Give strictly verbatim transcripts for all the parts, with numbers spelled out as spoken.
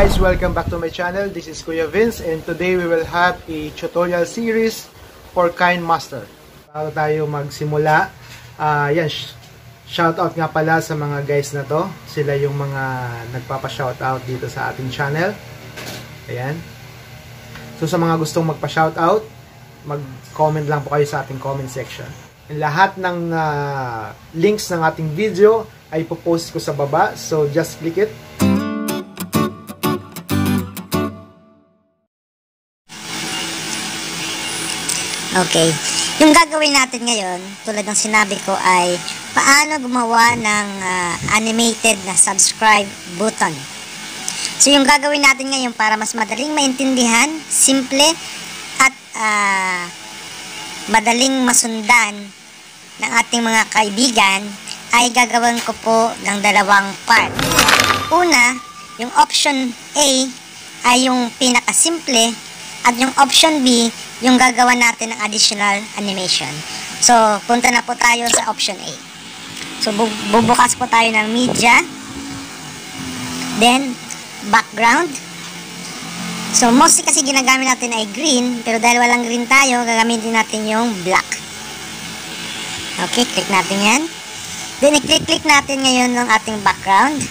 guys, welcome back to my channel. This is Kuya Vince and today we will have a tutorial series for Kind Master. Bago tayo magsimula, uh, yan, shoutout nga pala sa mga guys na to. Sila yung mga nagpapa-shoutout dito sa ating channel. Ayan. So sa mga gustong magpa-shoutout, mag-comment lang po kayo sa ating comment section. Lahat ng uh, links ng ating video ay ipopost ko sa baba. So just click it. Okay. Yung gagawin natin ngayon, tulad ng sinabi ko, ay paano gumawa ng uh, animated na subscribe button. So yung gagawin natin ngayon para mas madaling maintindihan, simple at uh, madaling masundan ng ating mga kaibigan, ay gagawin ko po ng dalawang part. Una, yung option A ay yung pinakasimple at yung option B yung gagawa natin ng additional animation. So, punta na po tayo sa option A. So, bu bubukas po tayo ng media. Then, background. So, mostly kasi ginagamit natin ay green, pero dahil walang green tayo, gagamitin natin yung black. Okay, click natin yan. Then, i-click-click natin ngayon ng ating background.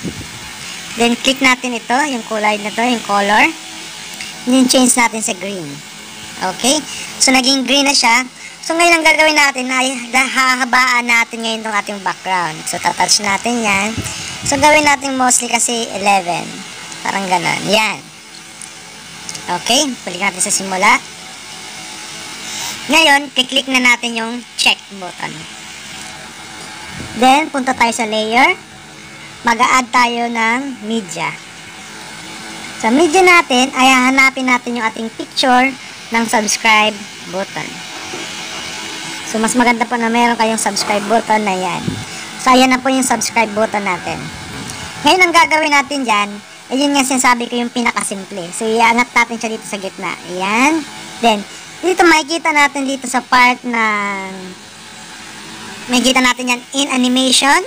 Then, click natin ito, yung kulay na to, yung color. Then, change natin sa green. Okay? So, naging green na siya. So, ngayon ang gagawin natin ay hahabaan natin ngayon itong ating background. So, tatouch natin yan. So, gawin natin mostly kasi eleven. Parang ganun. Yan. Okay? Balik natin sa simula. Ngayon, kiklik na natin yung check button. Then, punta tayo sa layer. Mag-a-add tayo ng media. Sa media natin, ay hahanapin natin yung ating picture ng subscribe button. So, mas maganda po na meron kayong subscribe button na yan. So, ayan na po yung subscribe button natin. Ngayon, ang gagawin natin dyan, ayun nga sinasabi ko yung pinakasimple. So, iangat natin siya dito sa gitna. Ayan. Then, dito makikita natin dito sa part ng makikita natin yan in animation,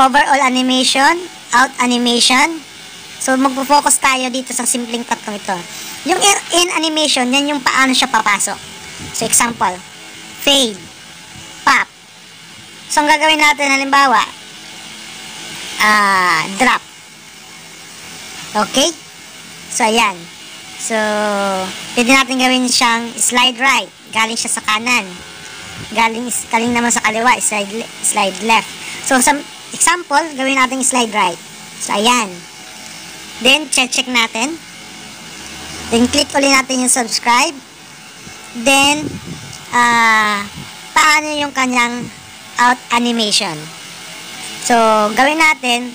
overall animation, out animation. So, magpo-focus tayo dito sa simpleng tatlong ito. Yung in animation, yan yung paano siya papasok. So, example, fade, pop. So, ang gagawin natin, halimbawa, ah, drop. Okay? So, ayan. So, pwede natin gawin siyang slide right. Galing siya sa kanan. Galing, galing naman sa kaliwa, slide, slide left. So, some example, gawin natin slide right. So, ayan. Then, check-check natin. Then, click ulit natin yung subscribe. Then, uh, paano yung kanyang out animation. So, gawin natin,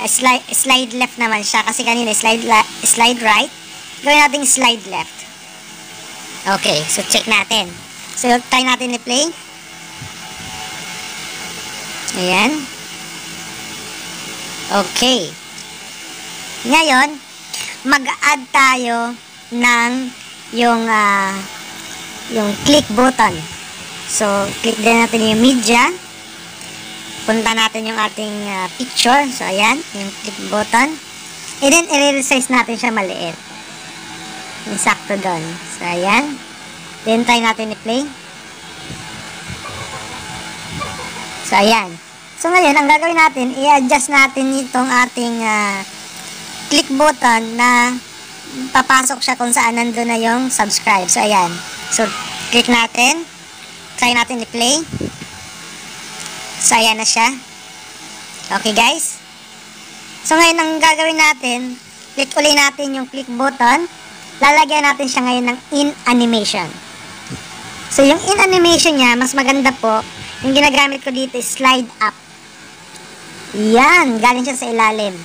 uh, slide, slide left naman siya. Kasi kanina, slide, slide right. Gawin natin slide left. Okay, so check natin. So, try natin i-play. Ayan. Okay. Ngayon, mag-add tayo ng yung uh, yung click button. So, click din natin yung media. Punta natin yung ating uh, picture. So, ayan, yung click button. And then, i-resize natin siya maliit. Insakto doon. So, ayan. Then, try natin i-play. So, ayan. So, ngayon, ang gagawin natin, i-adjust natin itong ating uh, click button na papasok siya kung saan nandun na yung subscribe. So, ayan. So, click natin. Try natin i-play. So, ayan na siya. Okay, guys. So, ngayon ang gagawin natin, click ulit natin yung click button. Lalagyan natin siya ngayon ng in animation. So, yung in animation niya, mas maganda po. Yung ginagamit ko dito is slide up. Yan. Galing siya sa ilalim.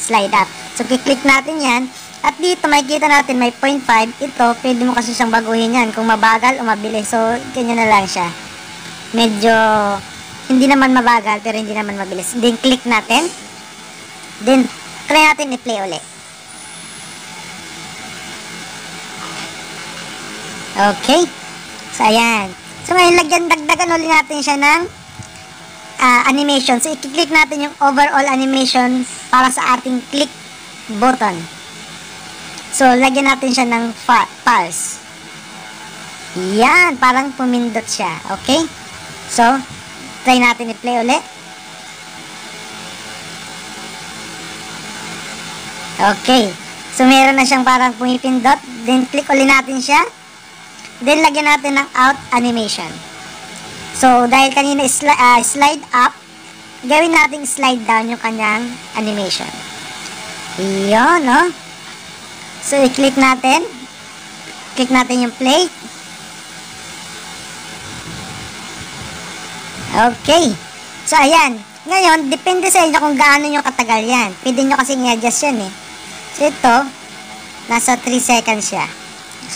Slide up. So, kiklik natin yan. At dito, makikita natin may zero point five. Ito, pwede mo kasi siyang baguhin yan. Kung mabagal o mabilis. So, ganyan na lang siya. Medyo, hindi naman mabagal, pero hindi naman mabilis. Then, click natin. Then, try natin i-play ulit. Okay. So, ayan. So, ngayon, lagyan, dagdagan ulit natin siya ng Uh, animation. So, i-click natin yung overall animation para sa ating click button. So, lagyan natin siya ng false. Yan, parang pumindot siya. Okay? So, try natin i-play ulit. Okay. So, meron na siyang parang pumipindot. Then, click ulit natin siya. Then, lagyan natin ng out animation. So, dahil kanina sli uh, slide up, gawin natin slide down yung kanyang animation. Yun, no? So, i-click natin. Click natin yung play. Okay. So, ayan. Ngayon, depende sa inyo kung gaano nyo katagal yan. Pwede nyo kasi i-adjust yan eh. So, ito, nasa three seconds siya.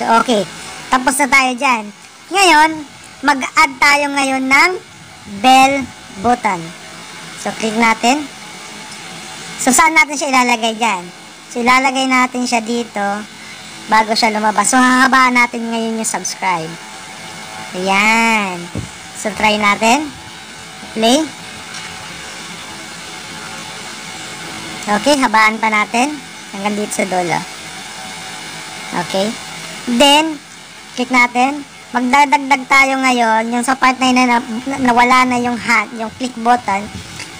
So, okay. Tapos na tayo dyan. Ngayon, mag-add tayo ngayon ng bell button. So, click natin. So, saan natin siya ilalagay dyan? So, ilalagay natin siya dito bago siya lumabas. So, hahabaan natin ngayon yung subscribe. Ayan. So, try natin. Play. Okay, habaan pa natin. Hanggang dito sa dulo. Okay. Then, click natin. Magdadagdag tayo ngayon. Yung sa part na yun na nawala na yung hand, yung click button.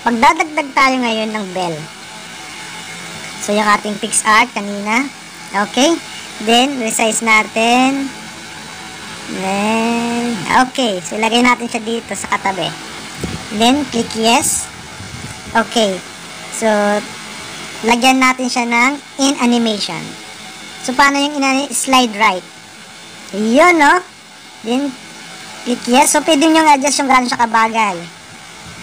Magdadagdag tayo ngayon ng bell. So, yung ating PixArt kanina. Okay. Then, resize natin. Then, okay. So, ilagay natin siya dito sa katabi. Then, click yes. Okay. So, lagyan natin siya ng in animation. So, paano yung in slide right? Yun, no? Then, click yes. So, pwede nyo adjust yung gano'n siya kabagay.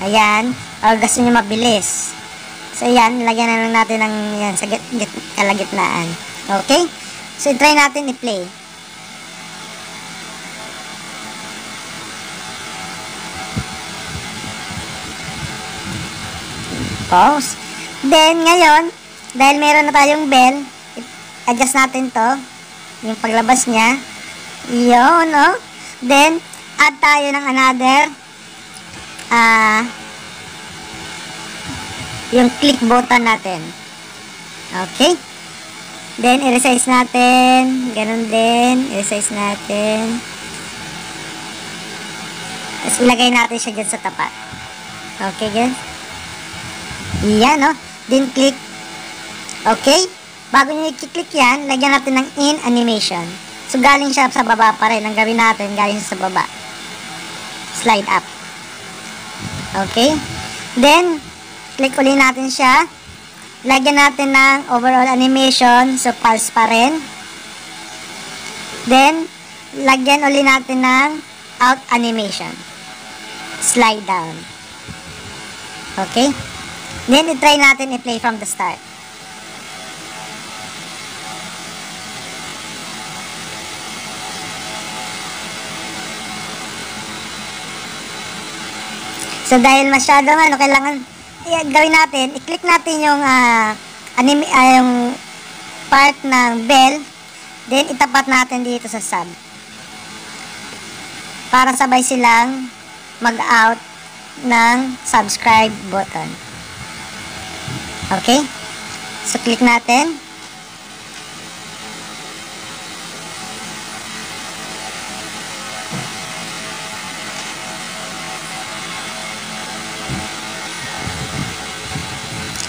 Ayan. O, gusto nyo mabilis. So, yan. Lagyan na lang natin ng yan, sa git, git, kalagitnaan. Okay? So, try natin i-play. Pause. Then, ngayon, dahil meron na tayong bell, adjust natin to. Yung paglabas niya. Yun, no? Then, add tayo ng another ah uh, yung click button natin. Okay? Then, i-resize natin. Ganun din. I-resize natin. Tapos, ilagay natin siya dyan sa tapat. Okay, guys? Yan, no? Then, click. Okay? Bago nyo i-click yan, lagyan natin ng in animation. So, galing siya sa baba pa rin. Ang gawin natin, galing siya sa baba. Slide up. Okay? Then, click ulit natin siya. Lagyan natin ng overall animation. So, pulse pa rin. Then, lagyan ulit natin ng out animation. Slide down. Okay? Then, i-try natin i-play from the start. So, dahil masyadong ano, kailangan gawin natin, i-click natin yung uh, anime, uh, yung part ng bell, then itapat natin dito sa sub para sabay silang mag-out ng subscribe button. Okay? So, click natin.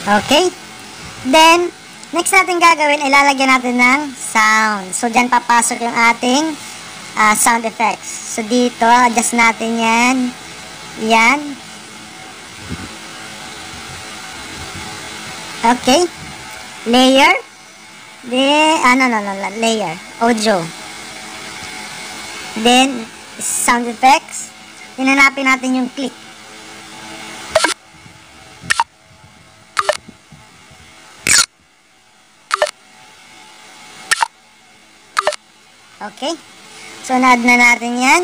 Okay? Then, next natin gagawin, ilalagyan natin ng sound. So, dyan papasok yung ating uh, sound effects. So, dito, adjust natin yan. Yan. Okay. Layer. Then, ano, no, no, layer. Audio. Then, sound effects. Hinanapin natin yung click. Okay. So, na-add na natin yan.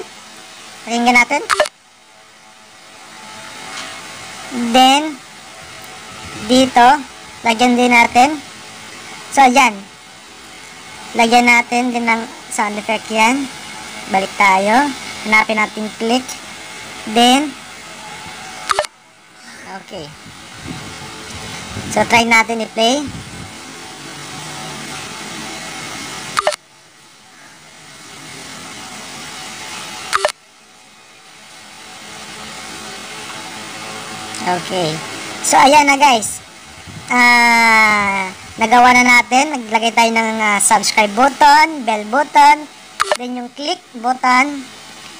Pakinggan natin. Then, dito, lagyan din natin. So, ayan. Lagyan natin din ng sound effect yan. Balik tayo. Hanapin natin click. Then, okay. So, try natin i-play. Okay. So, ayan na guys. Ah, nagawa na natin. Naglagay tayo ng uh, subscribe button, bell button, then yung click button,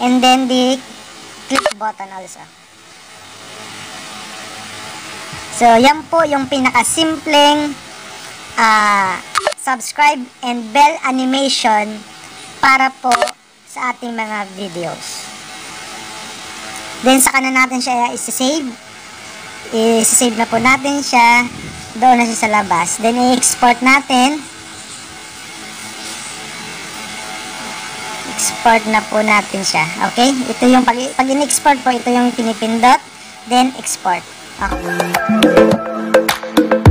and then the click button also. So, yan po yung pinakasimpleng ah, subscribe and bell animation para po sa ating mga videos. Then, saka na natin siya isi-save. Isi-save na po natin siya. Doon na siya sa labas. Then, i-export natin. Export na po natin siya. Okay? Ito yung, pag, pag in-export po, ito yung pinipindot. Then, export. Okay.